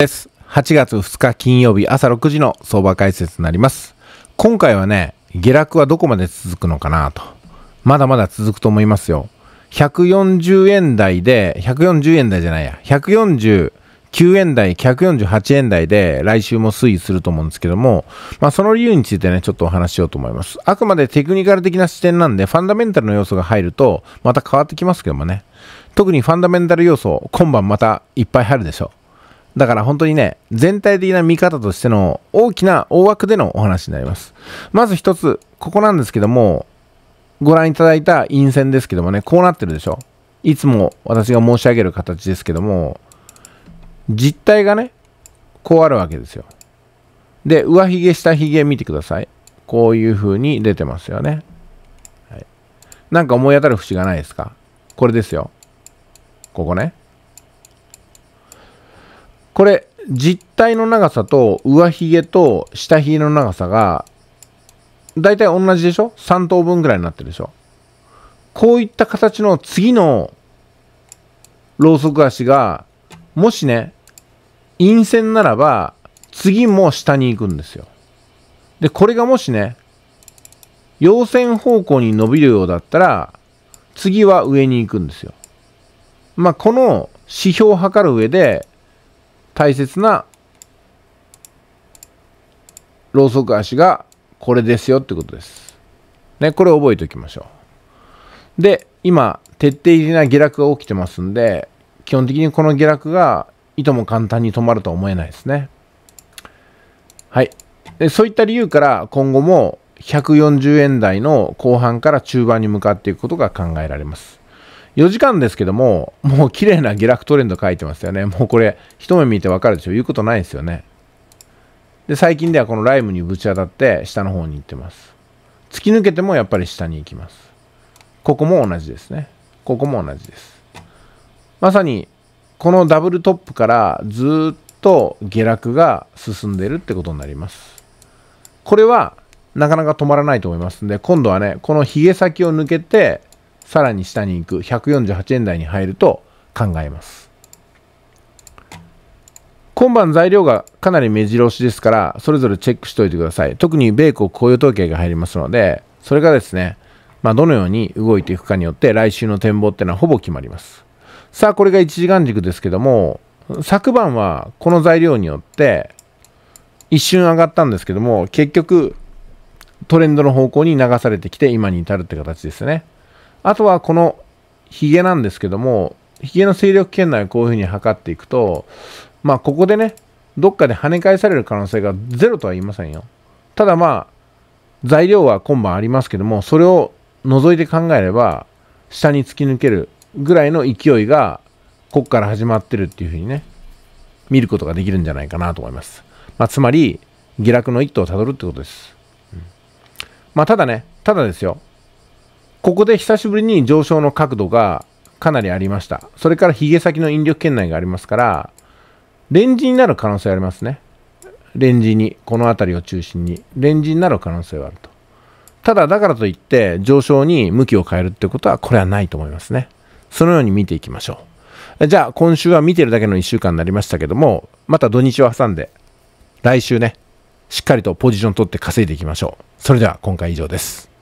です。8月2日金曜日朝6時の相場解説になります。今回はね、下落はどこまで続くのかなと。まだまだ続くと思いますよ。149円台、148円台で来週も推移すると思うんですけども、その理由についてね、ちょっとお話ししようと思います。あくまでテクニカル的な視点なんで、ファンダメンタルの要素が入ると、また変わってきますけどもね。特にファンダメンタル要素、今晩またいっぱい入るでしょ。だから本当にね、全体的な見方としての大きな大枠でのお話になります。まず一つ、ここなんですけども、ご覧いただいた陰線ですけどもね、こうなってるでしょ。いつも私が申し上げる形ですけども、実体がね、こうあるわけですよ。で、上髭、下髭見てください。こういう風に出てますよね。はい、なんか思い当たる節がないですか？これですよ。ここね。これ、実体の長さと上髭と下髭の長さが、だいたい同じでしょ ?3 等分ぐらいになってるでしょ。こういった形の次のロウソク足が、もしね、陰線ならば、次も下に行くんですよ。で、これがもしね、陽線方向に伸びるようだったら、次は上に行くんですよ。この指標を測る上で、大切なロウソク足がこれですよってことです。ね、これを覚えておきましょう。で、今、徹底的な下落が起きてますんで、基本的にこの下落がいとも簡単に止まるとは思えないですね。はい。で、そういった理由から今後も140円台の後半から中盤に向かっていくことが考えられます。4時間ですけども、もう綺麗な下落トレンド書いてますよね。もうこれ、一目見てわかるでしょ。言うことないですよね。で、最近ではこのライムにぶち当たって、下の方に行ってます。突き抜けてもやっぱり下に行きます。ここも同じですね。ここも同じです。まさに、このダブルトップからずっと下落が進んでるってことになります。これは、なかなか止まらないと思いますんで、今度はね、このヒゲ先を抜けて、さらに下に行く148円台に入ると考えます。今晩材料がかなり目白押しですから、それぞれチェックしておいてください。特に米国雇用統計が入りますので、それがですね、どのように動いていくかによって来週の展望っていうのはほぼ決まります。さあ、これが1時間軸ですけども、昨晩はこの材料によって一瞬上がったんですけども、結局トレンドの方向に流されてきて今に至るって形ですね。あとはこのヒゲなんですけども、ヒゲの勢力圏内をこういうふうに測っていくと、ここでね、どっかで跳ね返される可能性がゼロとは言いませんよ。ただ材料は今晩ありますけども、それを除いて考えれば、下に突き抜けるぐらいの勢いが、ここから始まってるっていうふうにね、見ることができるんじゃないかなと思います。つまり、下落の一途をたどるってことです。ただですよ。ここで久しぶりに上昇の角度がかなりありました。それからヒゲ先の引力圏内がありますから、レンジになる可能性ありますね。レンジに、この辺りを中心に、レンジになる可能性はあると。ただ、だからといって上昇に向きを変えるってことは、これはないと思いますね。そのように見ていきましょう。じゃあ、今週は見てるだけの1週間になりましたけども、また土日を挟んで、来週ね、しっかりとポジション取って稼いでいきましょう。それでは、今回以上です。